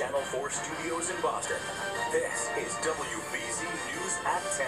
Channel 4 studios in Boston. This is WBZ News at 10.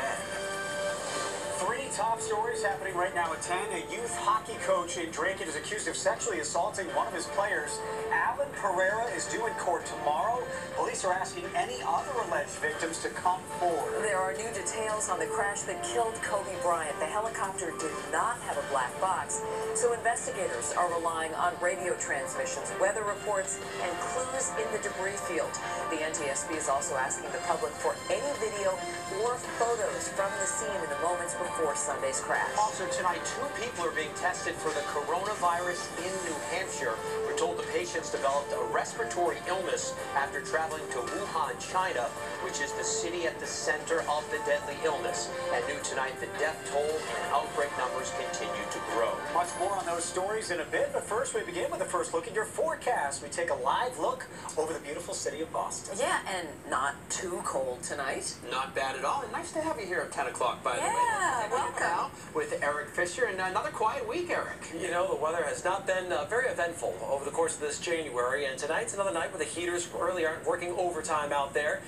Three top stories happening right now at 10. A youth hockey coach in Draken is accused of sexually assaulting one of his players. Alan Pereira is due in court tomorrow. Police are asking any other alleged victims to come forward. There are new details on the crash that killed Kobe Bryant. The helicopter did not have a black box, so investigators are relying on radio transmissions, weather reports, and clues in the debris field. The NTSB is also asking the public for any video or photos from the scene in the moments before Sunday's crash. Also tonight, two people are being tested for the coronavirus in New Hampshire. We're told the patients developed a respiratory illness after traveling to Wuhan, China, which is the city at the center of the deadly illness. At noon tonight, the death toll and outbreak numbers continue to grow. Much more on those stories in a bit, but first we begin with a first look at your forecast. We take a live look over the beautiful city of Boston. Yeah, and not too cold tonight. Not bad at all, and nice to have you here at 10 o'clock, by the way. Welcome. With Eric Fisher, and another quiet week, Eric. You know, the weather has not been very eventful over the course of this January, and tonight's another night where the heaters really aren't working overtime out there.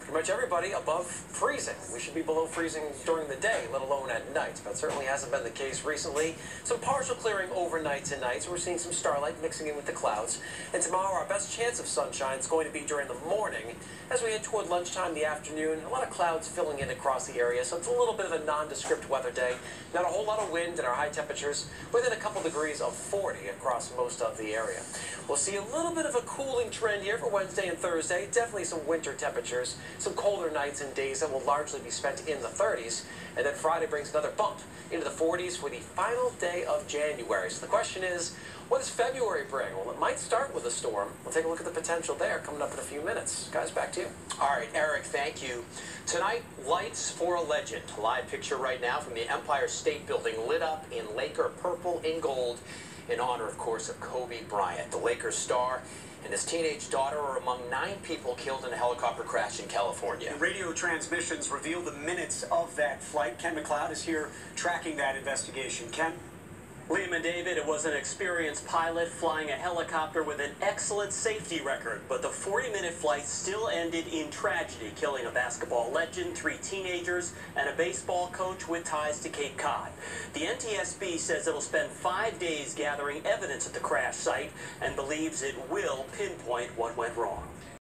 Pretty much everybody above freezing. We should be below freezing during the day, let alone at night, but certainly hasn't been the case recently. Some partial clearing overnight tonight, so we're seeing some starlight mixing in with the clouds. And tomorrow, our best chance of sunshine is going to be during the morning. As we head toward lunchtime, the afternoon, a lot of clouds filling in across the area, so it's a little bit of a nondescript weather day. Not a whole lot of wind, and our high temperatures within a couple degrees of 40 across most of the area. We'll see a little bit of a cooling trend here for Wednesday and Thursday. Definitely some winter temperatures. Some colder nights and days that will largely be spent in the 30s, and then Friday brings another bump into the 40s for the final day of January. So the question is, what does February bring? Well, it might start with a storm. We'll take a look at the potential there coming up in a few minutes. Guys, back to you. All right, Eric, thank you. Tonight, lights for a legend. A live picture right now from the Empire State Building lit up in Laker purple and gold in honor, of course, of Kobe Bryant, the Lakers star, and his teenage daughter are among 9 people killed in a helicopter crash in California. The radio transmissions reveal the minutes of that flight. Ken MacLeod is here tracking that investigation. Ken? Liam and David, it was an experienced pilot flying a helicopter with an excellent safety record, but the 40-minute flight still ended in tragedy, killing a basketball legend, 3 teenagers, and a baseball coach with ties to Cape Cod. The NTSB says it'll spend 5 days gathering evidence at the crash site and believes it will pinpoint what went wrong.